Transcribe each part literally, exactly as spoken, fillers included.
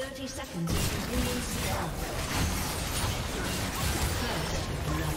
thirty seconds to green star. First, no.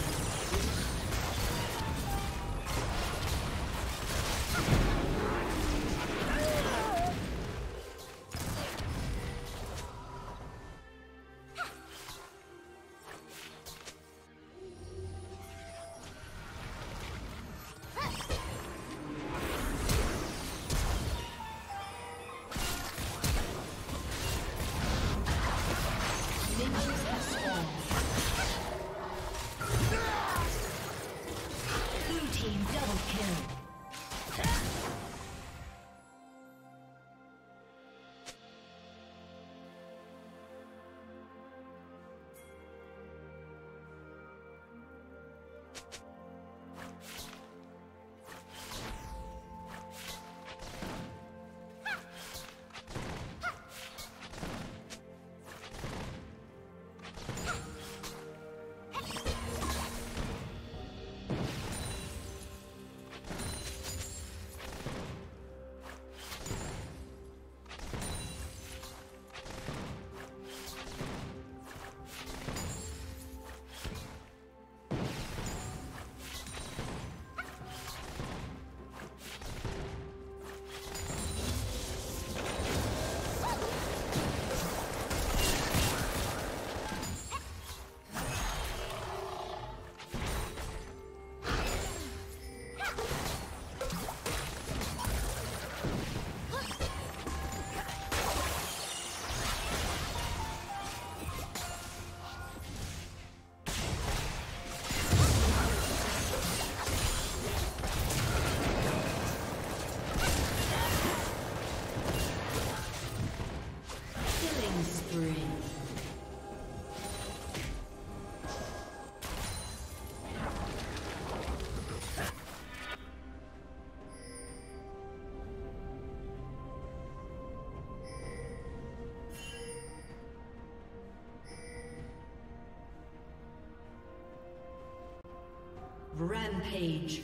Rampage.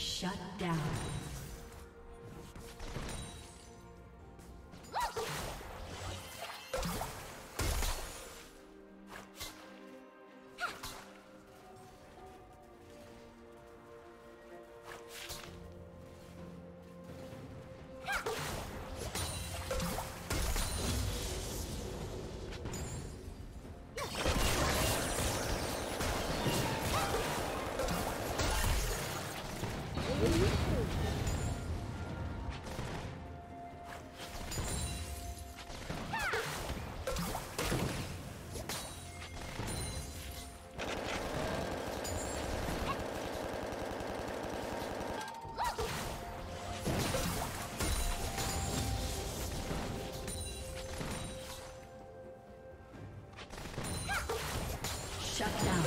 Shut down. Shut down.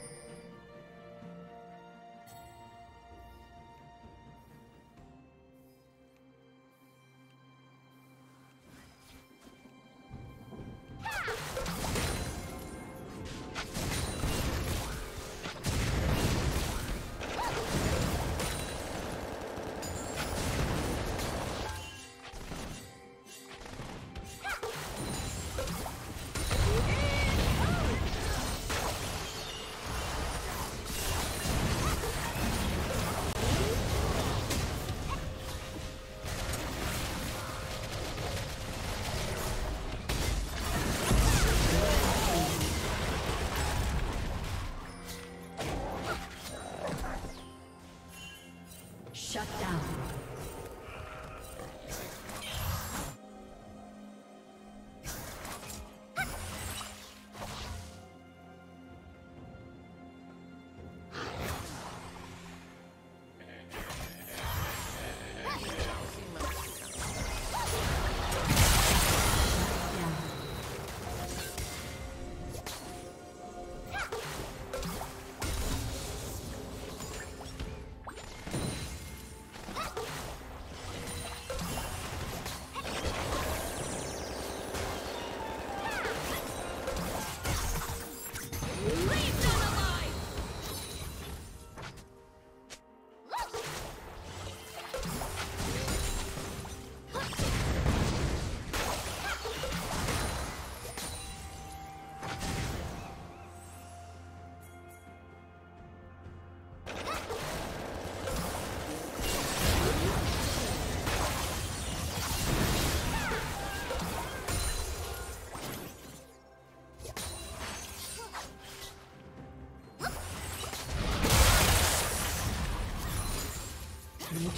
Shut down.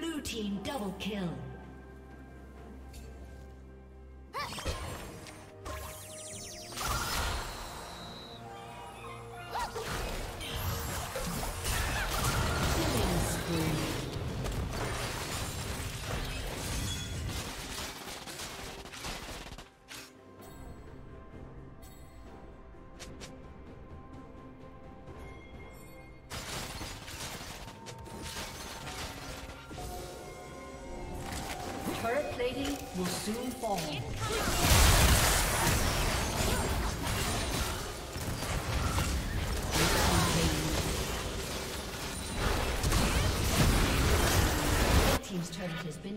Blue team double kill. will soon fall. Has been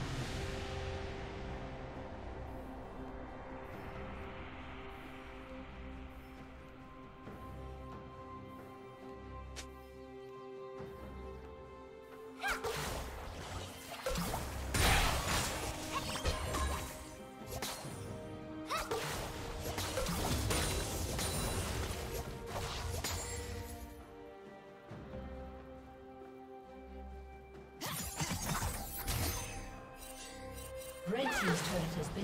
Red Team's turret has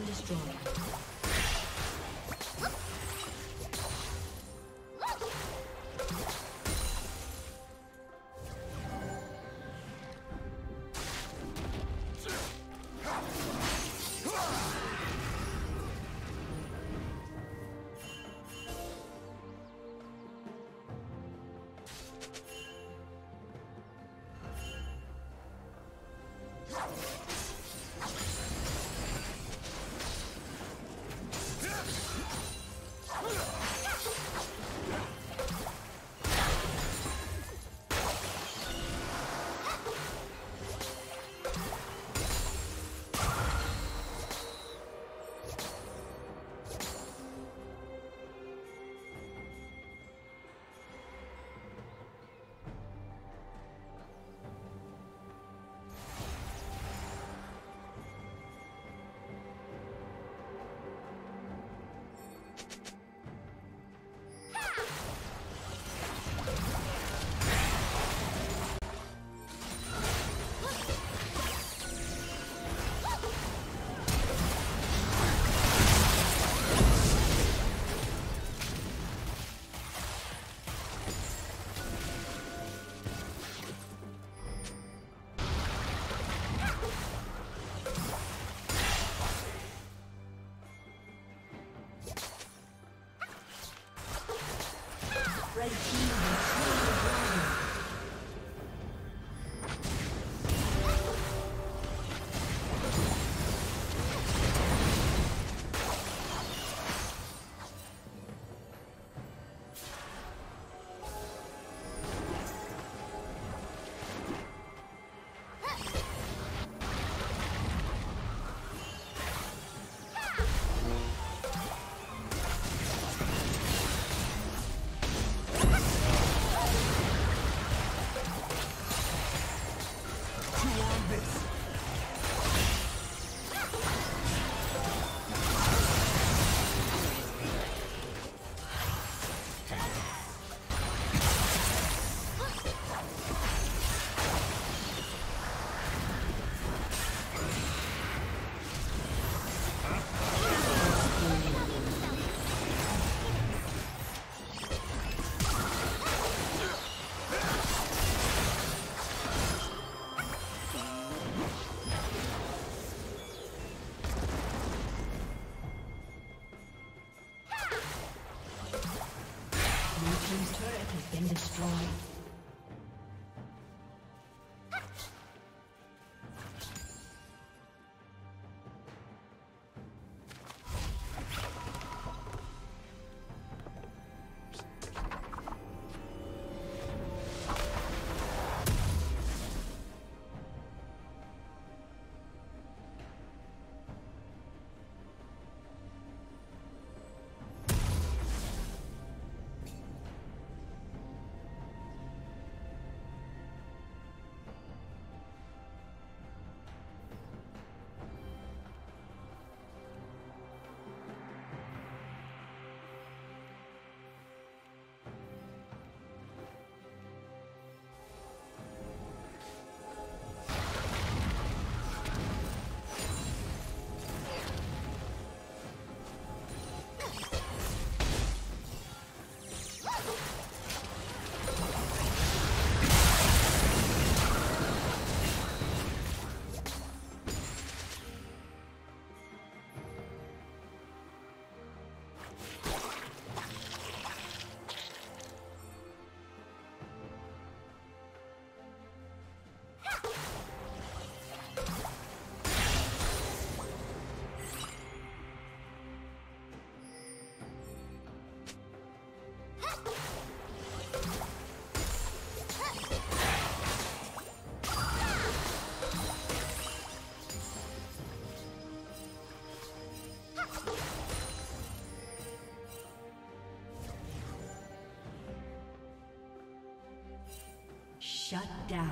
been destroyed. Shut down.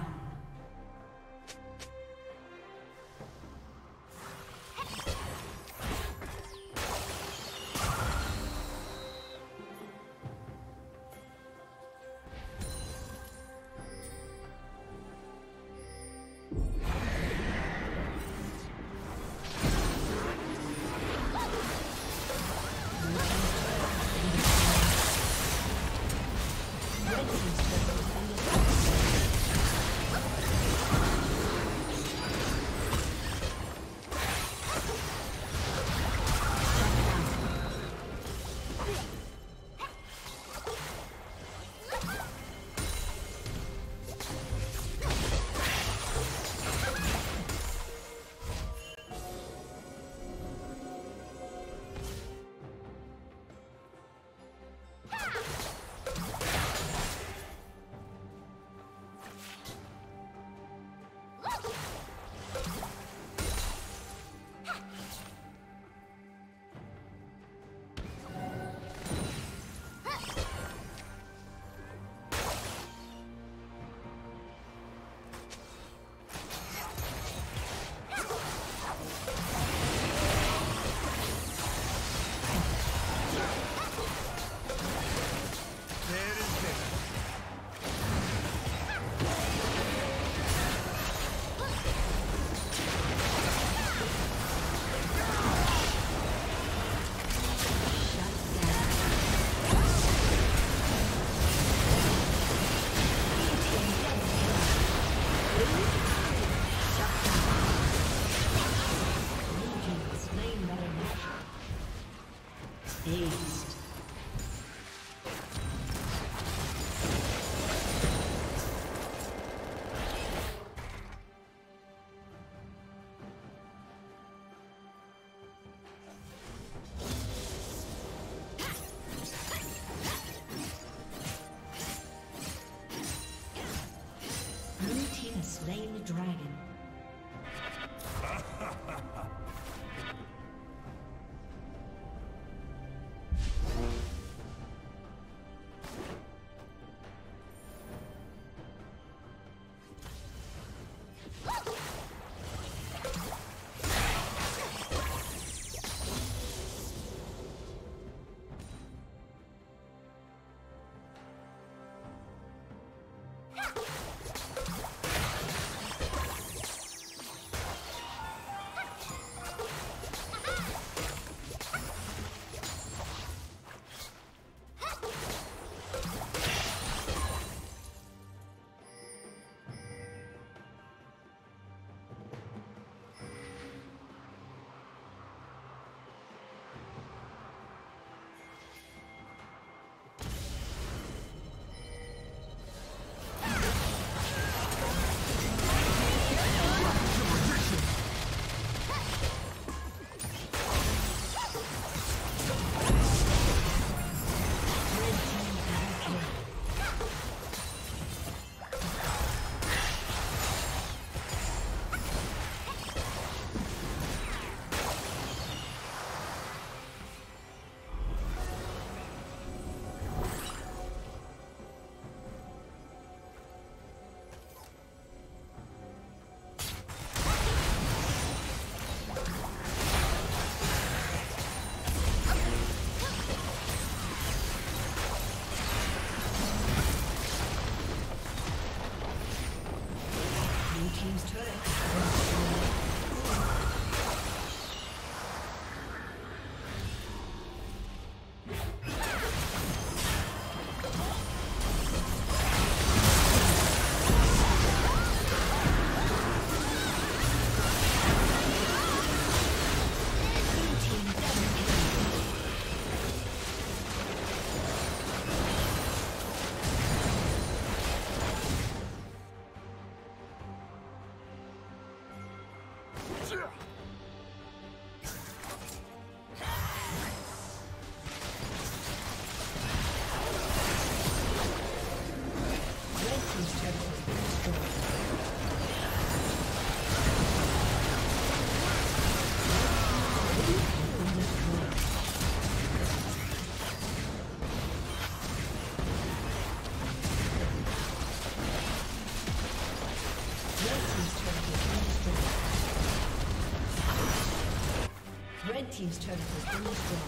Red team's turret has been destroyed.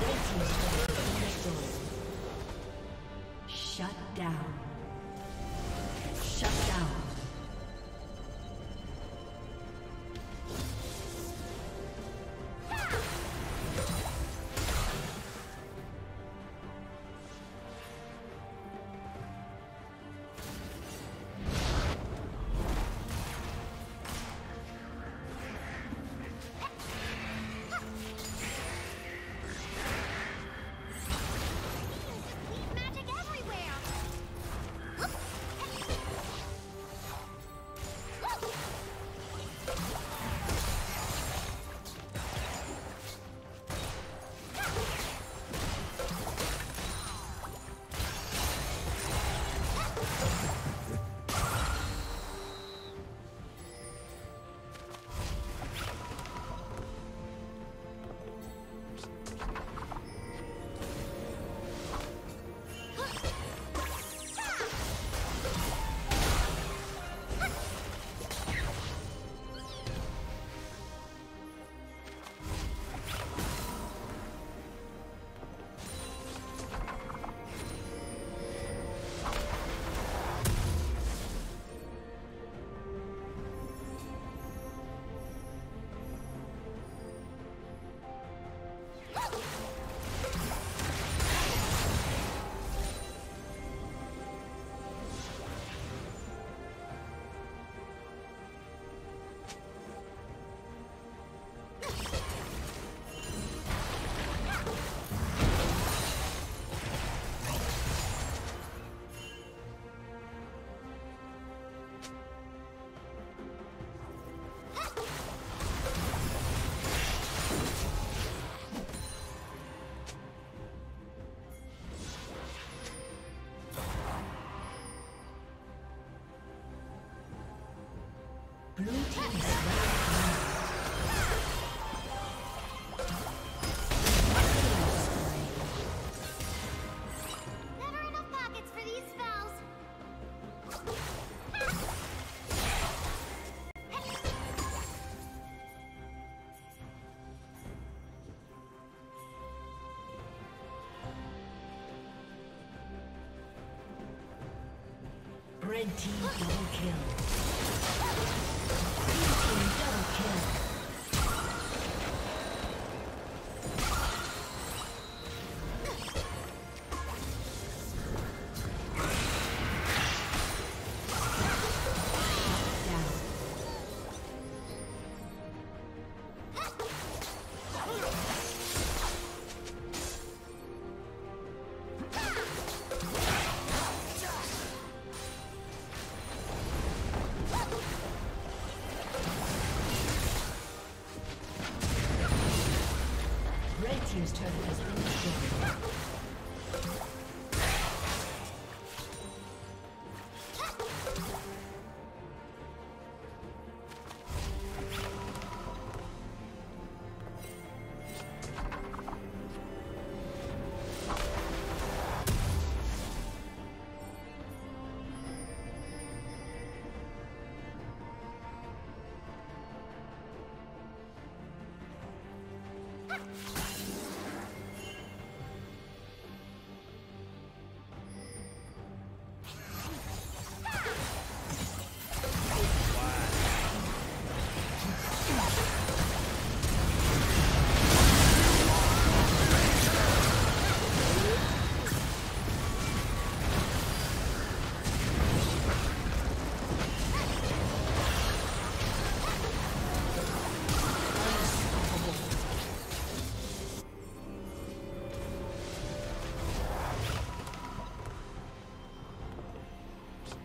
Red team's turret has been destroyed. Shut down. Shut down. Blue team is never enough pockets for these spells. Red team double kill. Team's turret has been destroyed.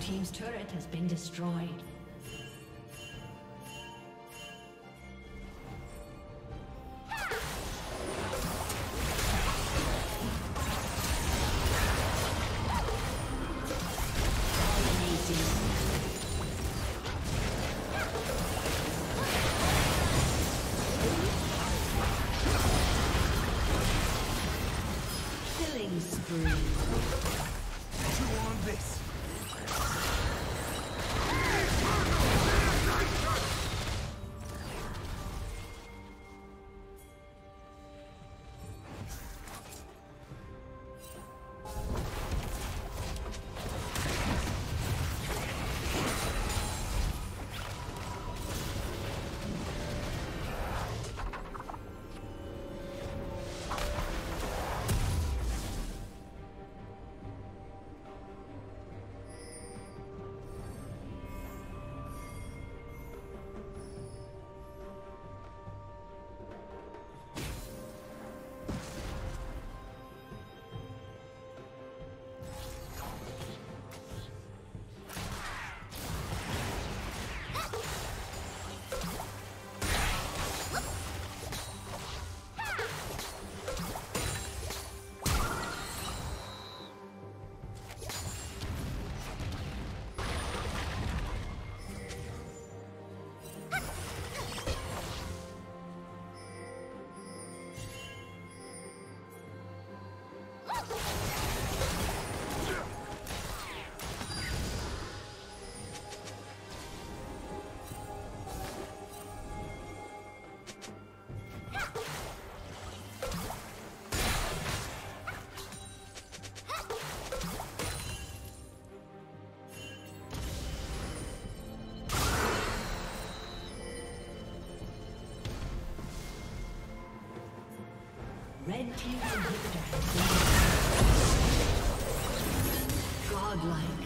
team's turret has been destroyed. Red team inhibitor. Godlike.